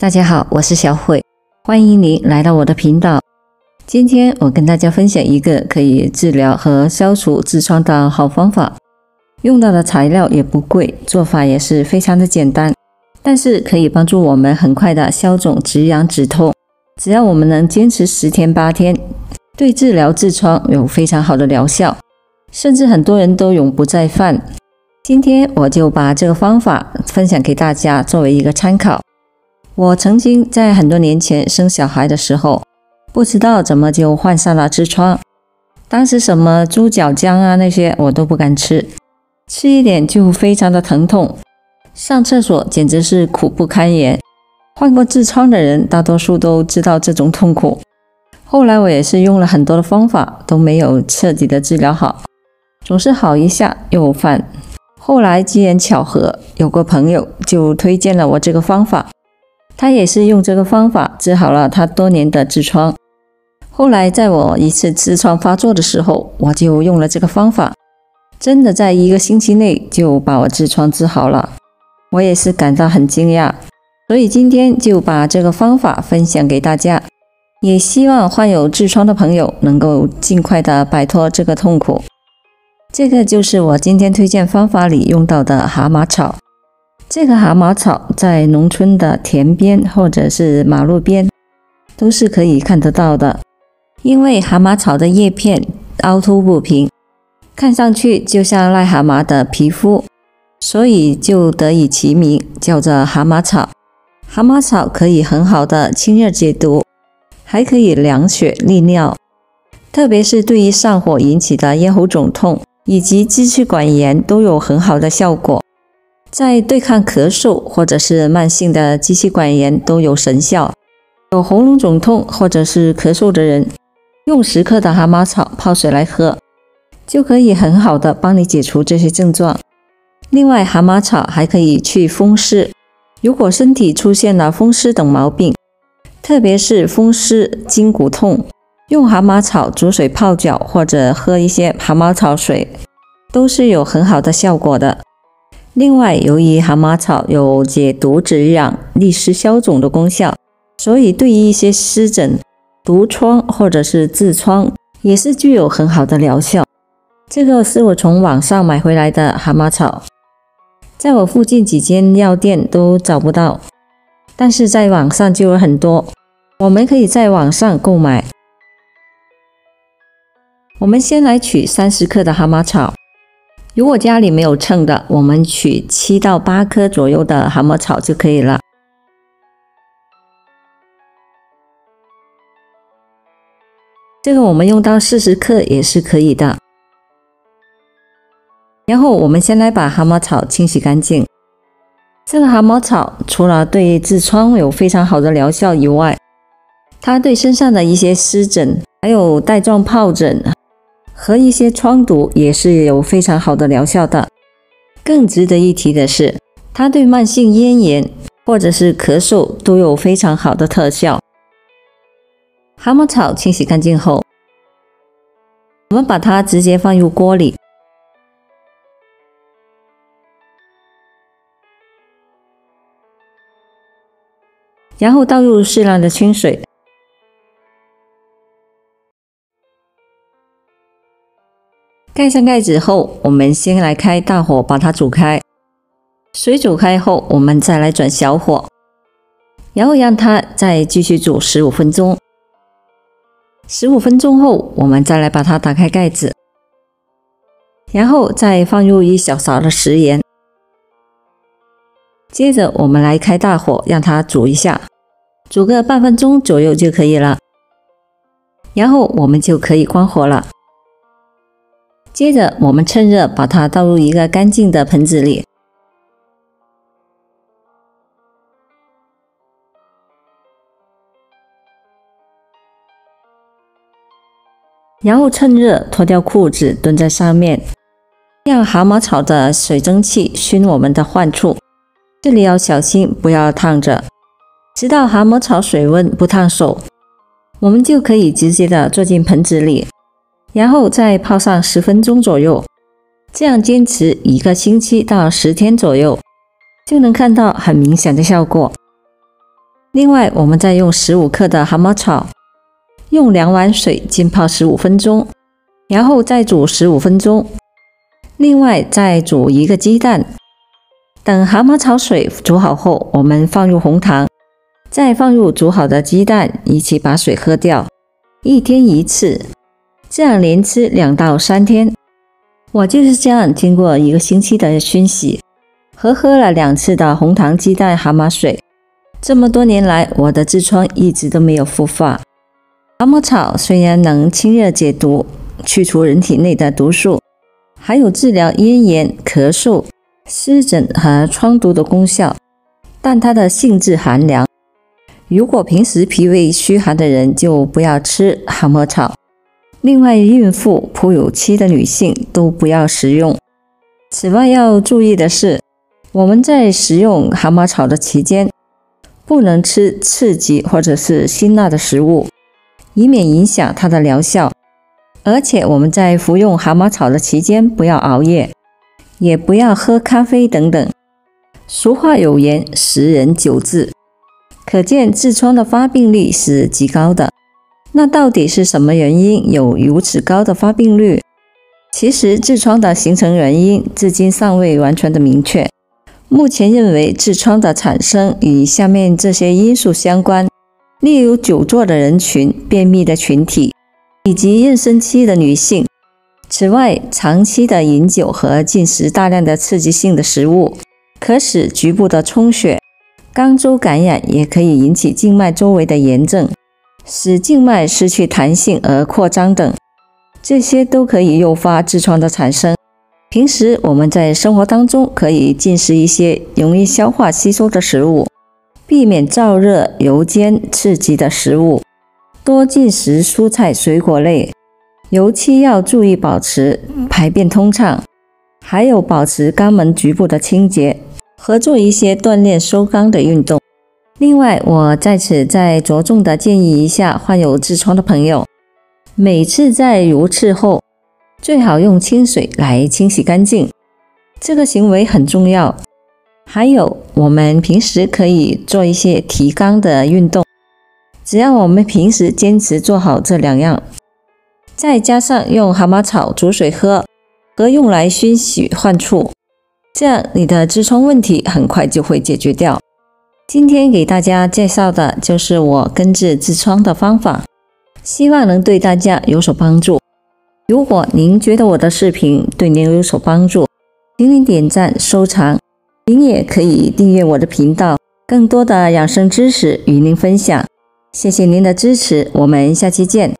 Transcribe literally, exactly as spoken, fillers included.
大家好，我是小慧，欢迎您来到我的频道。今天我跟大家分享一个可以治疗和消除痔疮的好方法，用到的材料也不贵，做法也是非常的简单，但是可以帮助我们很快的消肿止痒止痛。只要我们能坚持十天八天，对治疗痔疮有非常好的疗效，甚至很多人都永不再犯。今天我就把这个方法分享给大家，作为一个参考。我曾经在很多年前生小孩的时候，不知道怎么就患上了痔疮。当时什么猪脚姜啊那些我都不敢吃，吃一点就非常的疼痛，上厕所简直是苦不堪言。患过痔疮的人大多数都知道这种痛苦。后来我也是用了很多的方法，都没有彻底的治疗好，总是好一下又犯。后来机缘巧合，有个朋友就推荐了我这个方法，他也是用这个方法治好了他多年的痔疮。后来在我一次痔疮发作的时候，我就用了这个方法，真的在一个星期内就把我痔疮治好了，我也是感到很惊讶。所以今天就把这个方法分享给大家，也希望患有痔疮的朋友能够尽快的摆脱这个痛苦。这个就是我今天推荐方法里用到的蛤蟆草。这个蛤蟆草在农村的田边或者是马路边都是可以看得到的，因为蛤蟆草的叶片凹凸不平，看上去就像癞蛤蟆的皮肤，所以就得以其名，叫做蛤蟆草。蛤蟆草可以很好的清热解毒，还可以凉血利尿，特别是对于上火引起的咽喉肿痛以及支气管炎都有很好的效果，在对抗咳嗽或者是慢性的支气管炎都有神效。有喉咙肿痛或者是咳嗽的人，用十克的蛤蟆草泡水来喝，就可以很好的帮你解除这些症状。另外，蛤蟆草还可以去风湿，如果身体出现了风湿等毛病，特别是风湿筋骨痛，用蛤蟆草煮水泡脚或者喝一些蛤蟆草水都是有很好的效果的。另外，由于蛤蟆草有解毒止痒利湿消肿的功效，所以对于一些湿疹、毒疮或者是痔疮也是具有很好的疗效。这个是我从网上买回来的蛤蟆草，在我附近几间药店都找不到，但是在网上就有很多，我们可以在网上购买。我们先来取三十克的蛤蟆草，如果家里没有秤的，我们取七到八颗左右的蛤蟆草就可以了。这个我们用到四十克也是可以的。然后我们先来把蛤蟆草清洗干净。这个蛤蟆草除了对痔疮有非常好的疗效以外，它对身上的一些湿疹还有带状疱疹和一些疮毒也是有非常好的疗效的。更值得一提的是，它对慢性咽炎或者是咳嗽都有非常好的特效。蛤蟆草清洗干净后，我们把它直接放入锅里，然后倒入适量的清水，盖上盖子后，我们先来开大火把它煮开。水煮开后，我们再来转小火，然后让它再继续煮十五分钟。十五分钟后，我们再来把它打开盖子，然后再放入一小勺的食盐。接着我们来开大火，让它煮一下，煮个半分钟左右就可以了，然后我们就可以关火了。接着我们趁热把它倒入一个干净的盆子里，然后趁热脱掉裤子蹲在上面，让蛤蟆草的水蒸气熏我们的患处，这里要小心不要烫着，直到蛤蟆草水温不烫手，我们就可以直接的做进盆子里，然后再泡上十分钟左右，这样坚持一个星期到十天左右，就能看到很明显的效果。另外，我们再用十五克的蛤蟆草，用两碗水浸泡十五分钟，然后再煮十五分钟。另外，再煮一个鸡蛋。等蛤蟆草水煮好后，我们放入红糖，再放入煮好的鸡蛋，一起把水喝掉。一天一次，这样连吃两到三天。我就是这样，经过一个星期的熏洗和喝了两次的红糖鸡蛋蛤蟆水，这么多年来，我的痔疮一直都没有复发。蛤蟆草虽然能清热解毒，去除人体内的毒素，还有治疗咽炎、咳嗽、湿疹和疮毒的功效，但它的性质寒凉。如果平时脾胃虚寒的人就不要吃蛤蟆草，另外孕妇、哺乳期的女性都不要食用。此外要注意的是，我们在食用蛤蟆草的期间，不能吃刺激或者是辛辣的食物，以免影响它的疗效。而且我们在服用蛤蟆草的期间不要熬夜，也不要喝咖啡等等。俗话有言，十人九痔，可见痔疮的发病率是极高的。那到底是什么原因有如此高的发病率？其实痔疮的形成原因至今尚未完全的明确。目前认为痔疮的产生与下面这些因素相关，例如久坐的人群、便秘的群体，以及妊娠期的女性。此外，长期的饮酒和进食大量的刺激性的食物，可使局部的充血、肛周感染，也可以引起静脉周围的炎症，使静脉失去弹性而扩张等，这些都可以诱发痔疮的产生。平时我们在生活当中可以进食一些容易消化吸收的食物，避免燥热、油煎、刺激的食物，多进食蔬菜水果类，尤其要注意保持排便通畅，还有保持肛门局部的清洁和做一些锻炼收肛的运动。另外，我在此再着重的建议一下患有痔疮的朋友，每次在如厕后最好用清水来清洗干净，这个行为很重要。还有，我们平时可以做一些提肛的运动，只要我们平时坚持做好这两样，再加上用蛤蟆草煮水喝和用来熏洗患处，这样你的痔疮问题很快就会解决掉。今天给大家介绍的就是我根治痔疮的方法，希望能对大家有所帮助。如果您觉得我的视频对您有所帮助，请您点赞收藏，您也可以订阅我的频道，更多的养生知识与您分享。谢谢您的支持，我们下期见。